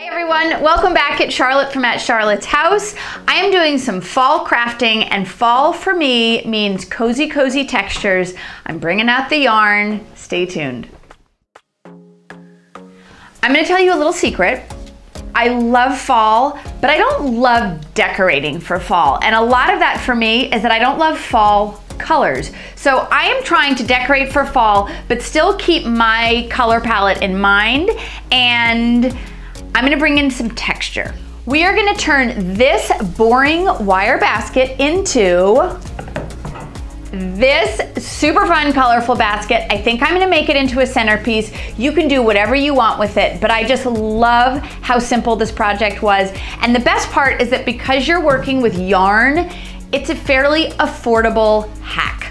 Hi everyone, welcome back at Charlotte from At Charlotte's House. I am doing some fall crafting, and fall for me means cozy textures. I'm bringing out the yarn, stay tuned. I'm gonna tell you a little secret. I love fall, but I don't love decorating for fall. And a lot of that for me is that I don't love fall colors. So I am trying to decorate for fall, but still keep my color palette in mind, and I'm gonna bring in some texture. We are gonna turn this boring wire basket into this super fun, colorful basket. I think I'm gonna make it into a centerpiece. You can do whatever you want with it, but I just love how simple this project was. And the best part is that because you're working with yarn, it's a fairly affordable hack.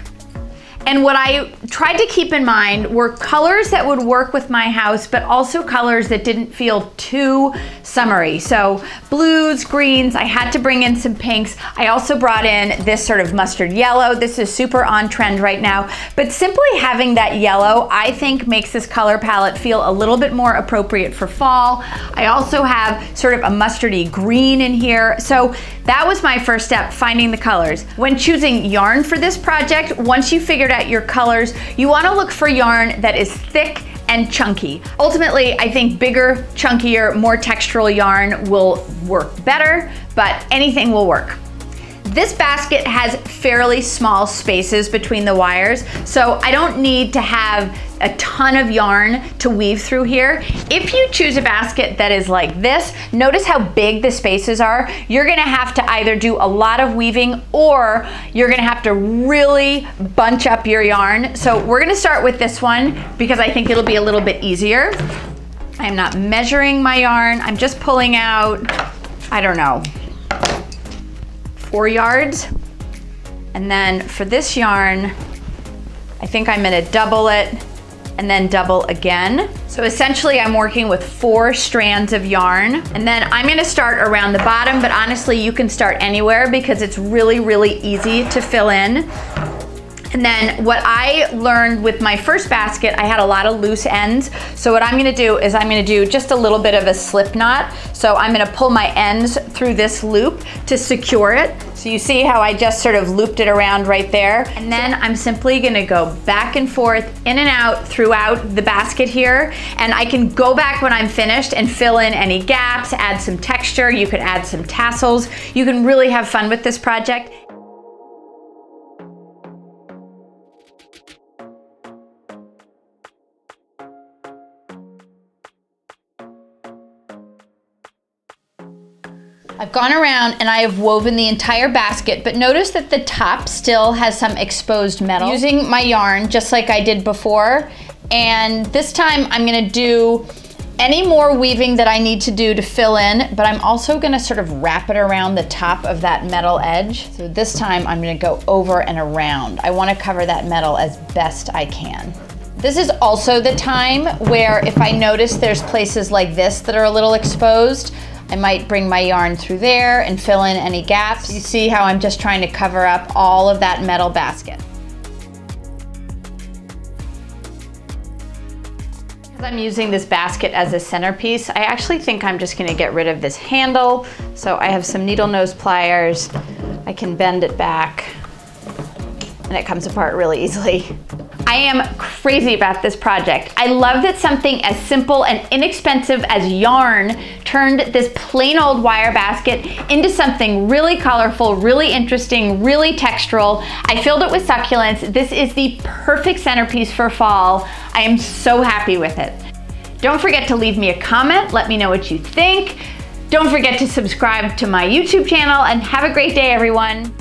And what I tried to keep in mind were colors that would work with my house, but also colors that didn't feel too summery. So blues, greens, I had to bring in some pinks. I also brought in this sort of mustard yellow. This is super on trend right now, but simply having that yellow, I think, makes this color palette feel a little bit more appropriate for fall. I also have sort of a mustardy green in here. So that was my first step, finding the colors. When choosing yarn for this project, once you figured out your colors, you want to look for yarn that is thick and chunky. Ultimately, I think bigger, chunkier, more textural yarn will work better, but anything will work. This basket has fairly small spaces between the wires, so I don't need to have a ton of yarn to weave through here. If you choose a basket that is like this, notice how big the spaces are. You're gonna have to either do a lot of weaving, or you're gonna have to really bunch up your yarn. So we're gonna start with this one because I think it'll be a little bit easier. I'm not measuring my yarn. I'm just pulling out, I don't know, 4 yards. And then for this yarn, I think I'm gonna double it and then double again. So essentially I'm working with 4 strands of yarn, and then I'm gonna start around the bottom, but honestly you can start anywhere because it's really easy to fill in. And then what I learned with my first basket, I had a lot of loose ends. So what I'm gonna do is I'm gonna do just a little bit of a slip knot. So I'm gonna pull my ends through this loop to secure it. So you see how I just sort of looped it around right there. And then I'm simply gonna go back and forth, in and out, throughout the basket here. And I can go back when I'm finished and fill in any gaps, add some texture, you could add some tassels. You can really have fun with this project. I've gone around and I have woven the entire basket, but notice that the top still has some exposed metal. Using my yarn just like I did before, and this time I'm gonna do any more weaving that I need to do to fill in, but I'm also gonna sort of wrap it around the top of that metal edge. So this time I'm gonna go over and around. I wanna cover that metal as best I can. This is also the time where if I notice there's places like this that are a little exposed, I might bring my yarn through there and fill in any gaps. You see how I'm just trying to cover up all of that metal basket. Because I'm using this basket as a centerpiece, I actually think I'm just gonna get rid of this handle. So I have some needle nose pliers. I can bend it back and it comes apart really easily. I am crazy about this project. I love that something as simple and inexpensive as yarn turned this plain old wire basket into something really colorful, really interesting, really textural. I filled it with succulents. This is the perfect centerpiece for fall. I am so happy with it. Don't forget to leave me a comment. Let me know what you think. Don't forget to subscribe to my YouTube channel, and have a great day, everyone.